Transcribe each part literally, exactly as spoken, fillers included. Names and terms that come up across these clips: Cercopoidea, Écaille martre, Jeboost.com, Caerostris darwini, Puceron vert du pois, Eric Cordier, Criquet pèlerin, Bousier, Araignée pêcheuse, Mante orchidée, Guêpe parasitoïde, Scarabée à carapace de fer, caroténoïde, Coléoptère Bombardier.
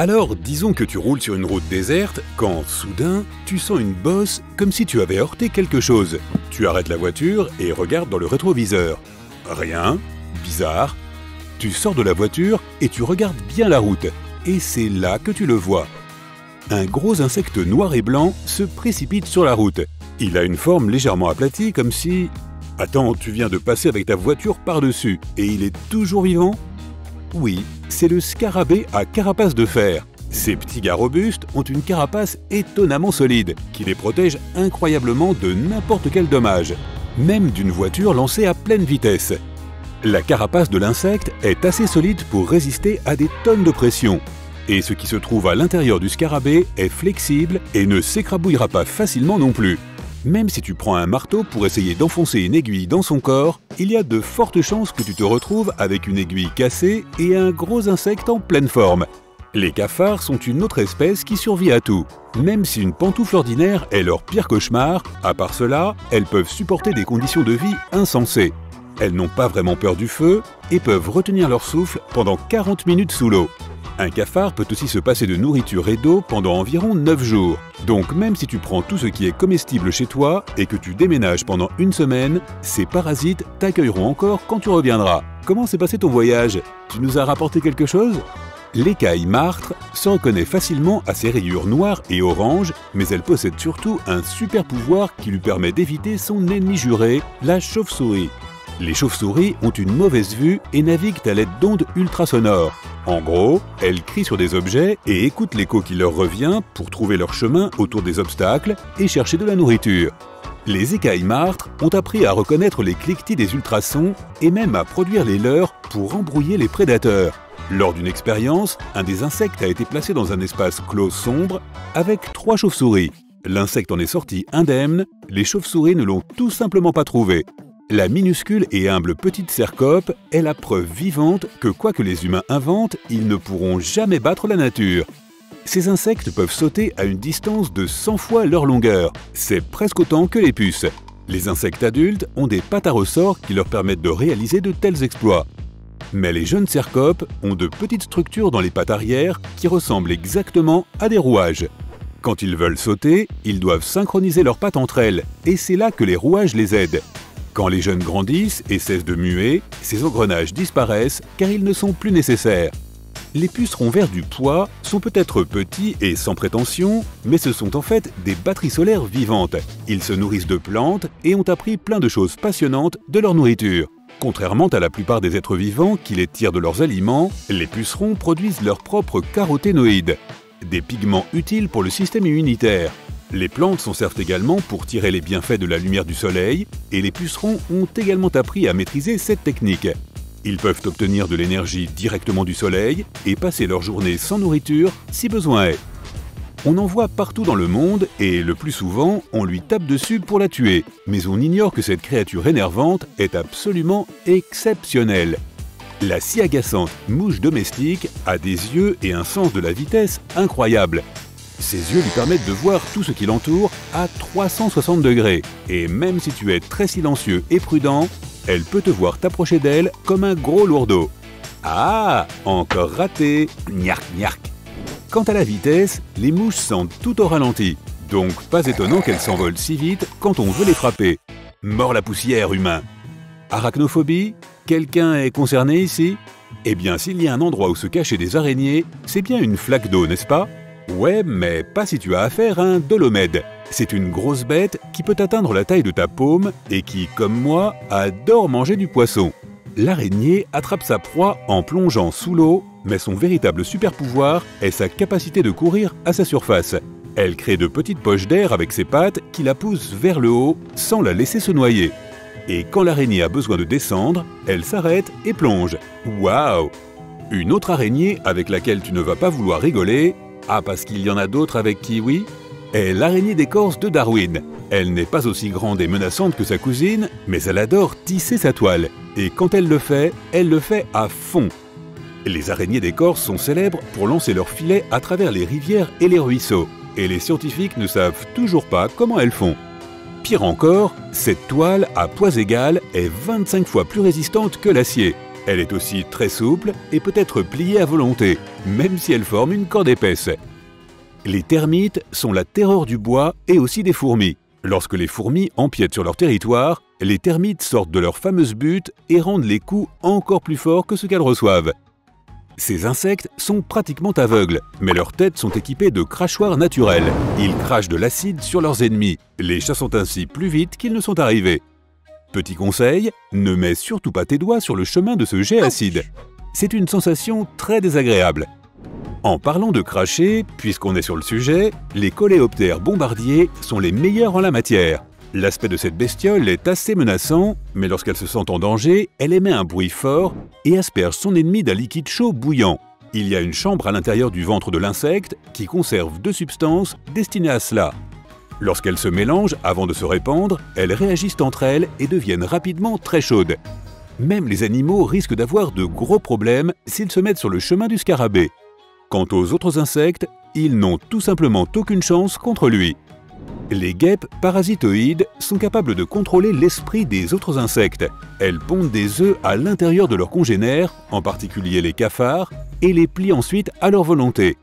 Alors, disons que tu roules sur une route déserte, quand, soudain, tu sens une bosse comme si tu avais heurté quelque chose. Tu arrêtes la voiture et regardes dans le rétroviseur. Rien. Bizarre. Tu sors de la voiture et tu regardes bien la route. Et c'est là que tu le vois. Un gros insecte noir et blanc se précipite sur la route. Il a une forme légèrement aplatie comme si… Attends, tu viens de passer avec ta voiture par-dessus et il est toujours vivant? Oui, c'est le scarabée à carapace de fer. Ces petits gars robustes ont une carapace étonnamment solide qui les protège incroyablement de n'importe quel dommage, même d'une voiture lancée à pleine vitesse. La carapace de l'insecte est assez solide pour résister à des tonnes de pression. Et ce qui se trouve à l'intérieur du scarabée est flexible et ne s'écrabouillera pas facilement non plus. Même si tu prends un marteau pour essayer d'enfoncer une aiguille dans son corps, il y a de fortes chances que tu te retrouves avec une aiguille cassée et un gros insecte en pleine forme. Les cafards sont une autre espèce qui survit à tout. Même si une pantoufle ordinaire est leur pire cauchemar, à part cela, elles peuvent supporter des conditions de vie insensées. Elles n'ont pas vraiment peur du feu et peuvent retenir leur souffle pendant quarante minutes sous l'eau. Un cafard peut aussi se passer de nourriture et d'eau pendant environ neuf jours. Donc même si tu prends tout ce qui est comestible chez toi et que tu déménages pendant une semaine, ces parasites t'accueilleront encore quand tu reviendras. Comment s'est passé ton voyage? Tu nous as rapporté quelque chose? L'écaille martre se reconnaît facilement à ses rayures noires et oranges, mais elle possède surtout un super pouvoir qui lui permet d'éviter son ennemi juré, la chauve-souris. Les chauves-souris ont une mauvaise vue et naviguent à l'aide d'ondes ultrasonores. En gros, elles crient sur des objets et écoutent l'écho qui leur revient pour trouver leur chemin autour des obstacles et chercher de la nourriture. Les écailles martres ont appris à reconnaître les cliquetis des ultrasons et même à produire les leurs pour embrouiller les prédateurs. Lors d'une expérience, un des insectes a été placé dans un espace clos sombre avec trois chauves-souris. L'insecte en est sorti indemne, les chauves-souris ne l'ont tout simplement pas trouvé. La minuscule et humble petite cercope est la preuve vivante que quoi que les humains inventent, ils ne pourront jamais battre la nature. Ces insectes peuvent sauter à une distance de cent fois leur longueur. C'est presque autant que les puces. Les insectes adultes ont des pattes à ressorts qui leur permettent de réaliser de tels exploits. Mais les jeunes cercopes ont de petites structures dans les pattes arrière qui ressemblent exactement à des rouages. Quand ils veulent sauter, ils doivent synchroniser leurs pattes entre elles, et c'est là que les rouages les aident. Quand les jeunes grandissent et cessent de muer, ces engrenages disparaissent car ils ne sont plus nécessaires. Les pucerons verts du pois sont peut-être petits et sans prétention, mais ce sont en fait des batteries solaires vivantes. Ils se nourrissent de plantes et ont appris plein de choses passionnantes de leur nourriture. Contrairement à la plupart des êtres vivants qui les tirent de leurs aliments, les pucerons produisent leurs propres caroténoïdes, des pigments utiles pour le système immunitaire. Les plantes s'en servent également pour tirer les bienfaits de la lumière du soleil, et les pucerons ont également appris à maîtriser cette technique. Ils peuvent obtenir de l'énergie directement du soleil et passer leur journée sans nourriture si besoin est. On en voit partout dans le monde et le plus souvent, on lui tape dessus pour la tuer, mais on ignore que cette créature énervante est absolument exceptionnelle. La si agaçante mouche domestique a des yeux et un sens de la vitesse incroyable. Ses yeux lui permettent de voir tout ce qui l'entoure à trois cent soixante degrés. Et même si tu es très silencieux et prudent, elle peut te voir t'approcher d'elle comme un gros lourdeau. Ah, encore raté! Gnac, gnac. Quant à la vitesse, les mouches sentent tout au ralenti. Donc pas étonnant qu'elles s'envolent si vite quand on veut les frapper. Mort la poussière, humain! Arachnophobie? Quelqu'un est concerné ici? Eh bien, s'il y a un endroit où se cacher des araignées, c'est bien une flaque d'eau, n'est-ce pas? Ouais, mais pas si tu as affaire à un dolomède. C'est une grosse bête qui peut atteindre la taille de ta paume et qui, comme moi, adore manger du poisson. L'araignée attrape sa proie en plongeant sous l'eau, mais son véritable super pouvoir est sa capacité de courir à sa surface. Elle crée de petites poches d'air avec ses pattes qui la poussent vers le haut sans la laisser se noyer. Et quand l'araignée a besoin de descendre, elle s'arrête et plonge. Waouh! Une autre araignée avec laquelle tu ne vas pas vouloir rigoler, ah, parce qu'il y en a d'autres avec qui, oui, est l'araignée d'écorce de Darwin. Elle n'est pas aussi grande et menaçante que sa cousine, mais elle adore tisser sa toile. Et quand elle le fait, elle le fait à fond. Les araignées d'écorce sont célèbres pour lancer leurs filets à travers les rivières et les ruisseaux. Et les scientifiques ne savent toujours pas comment elles font. Pire encore, cette toile à poids égal est vingt-cinq fois plus résistante que l'acier. Elle est aussi très souple et peut être pliée à volonté. même si elles forment une corde épaisse. Les termites sont la terreur du bois et aussi des fourmis. Lorsque les fourmis empiètent sur leur territoire, les termites sortent de leur fameuse butte et rendent les coups encore plus forts que ce qu'elles reçoivent. Ces insectes sont pratiquement aveugles, mais leurs têtes sont équipées de crachoirs naturels. Ils crachent de l'acide sur leurs ennemis, les chassant ainsi plus vite qu'ils ne sont arrivés. Petit conseil, ne mets surtout pas tes doigts sur le chemin de ce jet acide. C'est une sensation très désagréable. En parlant de cracher, puisqu'on est sur le sujet, les coléoptères bombardiers sont les meilleurs en la matière. L'aspect de cette bestiole est assez menaçant, mais lorsqu'elle se sent en danger, elle émet un bruit fort et asperge son ennemi d'un liquide chaud bouillant. Il y a une chambre à l'intérieur du ventre de l'insecte qui conserve deux substances destinées à cela. Lorsqu'elles se mélangent avant de se répandre, elles réagissent entre elles et deviennent rapidement très chaudes. Même les animaux risquent d'avoir de gros problèmes s'ils se mettent sur le chemin du scarabée. Quant aux autres insectes, ils n'ont tout simplement aucune chance contre lui. Les guêpes parasitoïdes sont capables de contrôler l'esprit des autres insectes. Elles pondent des œufs à l'intérieur de leurs congénères, en particulier les cafards, et les plient ensuite à leur volonté.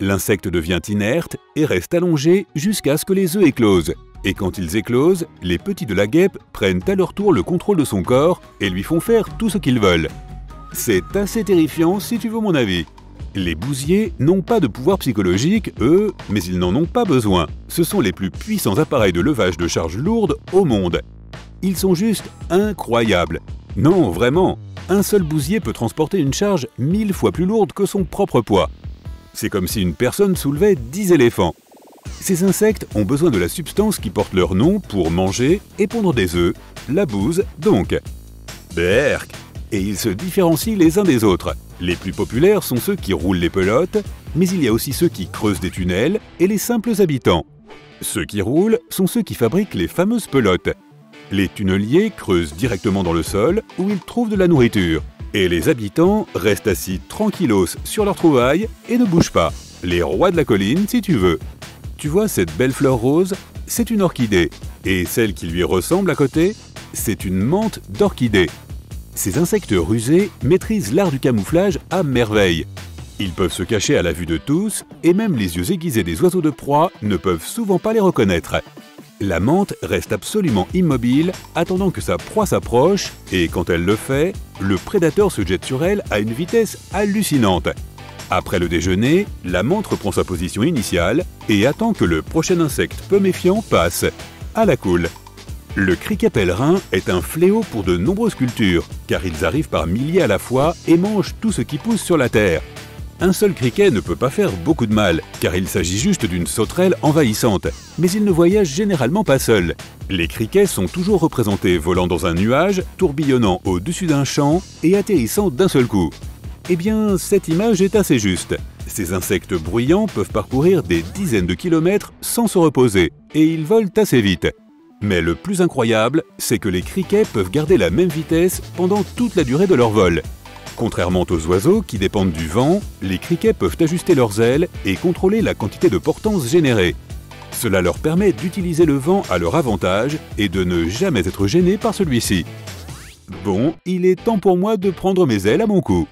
L'insecte devient inerte et reste allongé jusqu'à ce que les œufs éclosent. Et quand ils éclosent, les petits de la guêpe prennent à leur tour le contrôle de son corps et lui font faire tout ce qu'ils veulent. C'est assez terrifiant si tu veux mon avis. Les bousiers n'ont pas de pouvoir psychologique, eux, mais ils n'en ont pas besoin. Ce sont les plus puissants appareils de levage de charges lourdes au monde. Ils sont juste incroyables. Non, vraiment, un seul bousier peut transporter une charge mille fois plus lourde que son propre poids. C'est comme si une personne soulevait dix éléphants. Ces insectes ont besoin de la substance qui porte leur nom pour manger et pondre des œufs, la bouse donc. Berk. Et ils se différencient les uns des autres. Les plus populaires sont ceux qui roulent les pelotes, mais il y a aussi ceux qui creusent des tunnels et les simples habitants. Ceux qui roulent sont ceux qui fabriquent les fameuses pelotes. Les tunneliers creusent directement dans le sol où ils trouvent de la nourriture. Et les habitants restent assis tranquillos sur leurs trouvailles et ne bougent pas. Les rois de la colline, si tu veux. Tu vois cette belle fleur rose? C'est une orchidée. Et celle qui lui ressemble à côté? C'est une mante d'orchidée. Ces insectes rusés maîtrisent l'art du camouflage à merveille. Ils peuvent se cacher à la vue de tous, et même les yeux aiguisés des oiseaux de proie ne peuvent souvent pas les reconnaître. La mante reste absolument immobile, attendant que sa proie s'approche, et quand elle le fait, le prédateur se jette sur elle à une vitesse hallucinante. Après le déjeuner, la mante reprend sa position initiale et attend que le prochain insecte peu méfiant passe. À la cool. Le criquet pèlerin est un fléau pour de nombreuses cultures, car ils arrivent par milliers à la fois et mangent tout ce qui pousse sur la terre. Un seul criquet ne peut pas faire beaucoup de mal, car il s'agit juste d'une sauterelle envahissante. Mais il ne voyage généralement pas seul. Les criquets sont toujours représentés volant dans un nuage, tourbillonnant au-dessus d'un champ et atterrissant d'un seul coup. Eh bien, cette image est assez juste. Ces insectes bruyants peuvent parcourir des dizaines de kilomètres sans se reposer, et ils volent assez vite. Mais le plus incroyable, c'est que les criquets peuvent garder la même vitesse pendant toute la durée de leur vol. Contrairement aux oiseaux qui dépendent du vent, les criquets peuvent ajuster leurs ailes et contrôler la quantité de portance générée. Cela leur permet d'utiliser le vent à leur avantage et de ne jamais être gênés par celui-ci. Bon, il est temps pour moi de prendre mes ailes à mon cou.